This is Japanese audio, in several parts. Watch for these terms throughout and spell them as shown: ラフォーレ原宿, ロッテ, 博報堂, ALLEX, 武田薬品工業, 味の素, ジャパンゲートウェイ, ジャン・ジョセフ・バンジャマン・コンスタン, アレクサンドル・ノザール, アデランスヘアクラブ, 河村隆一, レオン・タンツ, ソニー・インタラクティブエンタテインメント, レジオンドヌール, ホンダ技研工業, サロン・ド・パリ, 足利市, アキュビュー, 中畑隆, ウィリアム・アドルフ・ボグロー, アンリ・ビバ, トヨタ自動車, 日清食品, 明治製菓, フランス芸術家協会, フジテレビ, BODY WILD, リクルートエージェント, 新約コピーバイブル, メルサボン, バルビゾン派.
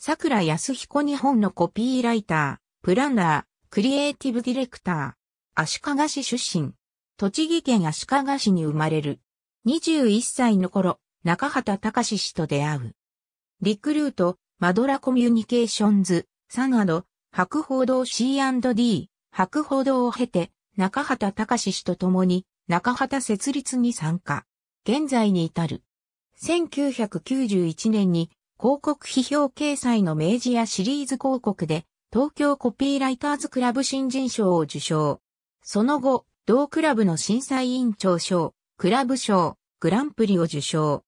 桜安彦日本のコピーライター、プランナー、クリエイティブディレクター。足利市出身。栃木県足利市に生まれる。21歳の頃、中畑隆氏と出会う。リクルート、マドラコミュニケーションズ、SUNAD、博報堂 C&D、博報堂を経て、中畑隆氏と共に、中畑設立に参加。現在に至る。1991年に、広告批評掲載の明治屋シリーズ広告で東京コピーライターズクラブ新人賞を受賞。その後、同クラブの審査委員長賞、クラブ賞、グランプリを受賞。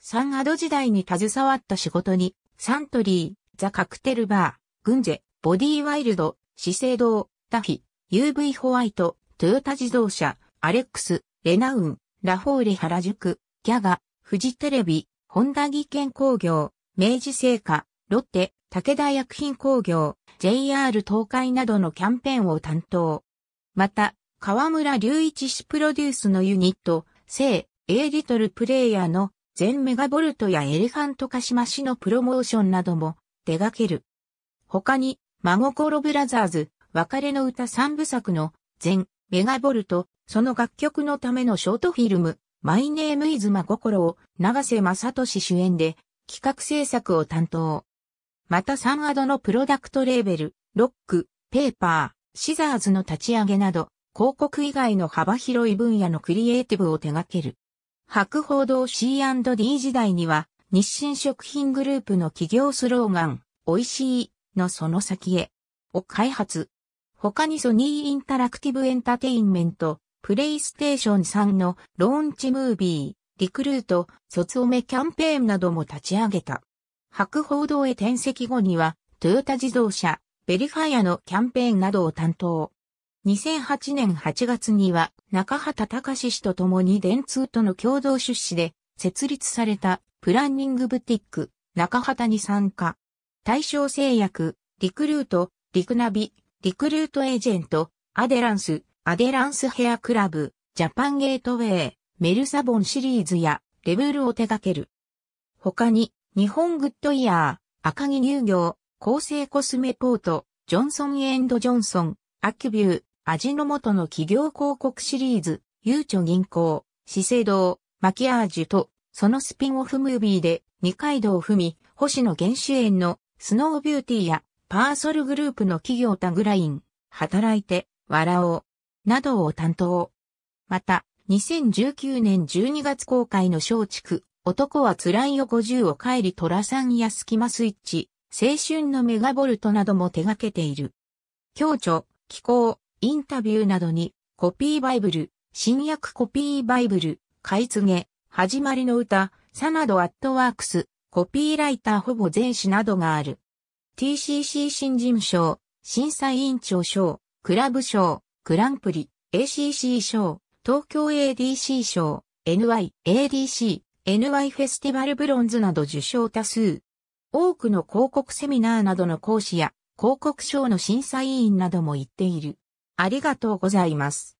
SUNAD時代に携わった仕事に、サントリー、ザ・カクテルバー、グンジェ、ボディワイルド、資生堂、ダフィ、UV ホワイト、トヨタ自動車、アレックス、レナウン、ラフォーレ原宿、ギャガ、フジテレビ、ホンダ技研工業、明治製菓、ロッテ、武田薬品工業、JR 東海などのキャンペーンを担当。また、河村隆一氏プロデュースのユニット、Say a Little Prayerの全メガボルトやエレファントカシマシのプロモーションなども手掛ける。他に、真心ブラザーズ、別れの歌三部作の全メガボルト、その楽曲のためのショートフィルム、マイネームイズ真心を長瀬正敏主演で、企画制作を担当。またSUNADのプロダクトレーベル、ロック、ペーパー、シザーズの立ち上げなど、広告以外の幅広い分野のクリエイティブを手掛ける。博報堂 C&D 時代には、日清食品グループの企業スローガン、美味しいのその先へ、を開発。他にソニーインタラクティブエンタテインメント、プレイステーション3のローンチムービー、リクルート、卒オメキャンペーンなども立ち上げた。博報堂へ転籍後には、トヨタ自動車、ベリファイアのキャンペーンなどを担当。2008年8月には、中畑隆氏と共に電通との共同出資で、設立されたプランニングブティック、中畑に参加。大正製薬、リクルート、リクナビ、リクルートエージェント、アデランスヘアクラブ、ジャパンゲートウェイ。メルサボンシリーズやレベルを手掛ける。他に、日本グッドイヤー、赤城乳業、厚生コスメポート、ジョンソン&ジョンソン、アキュビュー、味の素の企業広告シリーズ、ゆうちょ銀行、資生堂、マキアージュと、そのスピンオフムービーで、二階堂ふみ、星野源主演のスノービューティーや、パーソルグループの企業タグライン、働いて、笑おう、などを担当。また、2019年12月公開の松竹、男はつらいよ50を帰り寅さんやスキマスイッチ、青春のメガボルトなども手掛けている。共著、寄稿、インタビューなどに、コピーバイブル、新約コピーバイブル、買い告げ、始まりの歌、SUNAD at WORKS、コピーライターほぼ全紙などがある。TCC 新人賞、審査委員長賞、クラブ賞、グランプリ、ACC 賞。東京 ADC 賞、NY、ADC、NY フェスティバルブロンズなど受賞多数。多くの広告セミナーなどの講師や広告賞の審査委員なども行っている。ありがとうございます。